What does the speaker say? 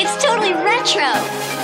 It's totally retro!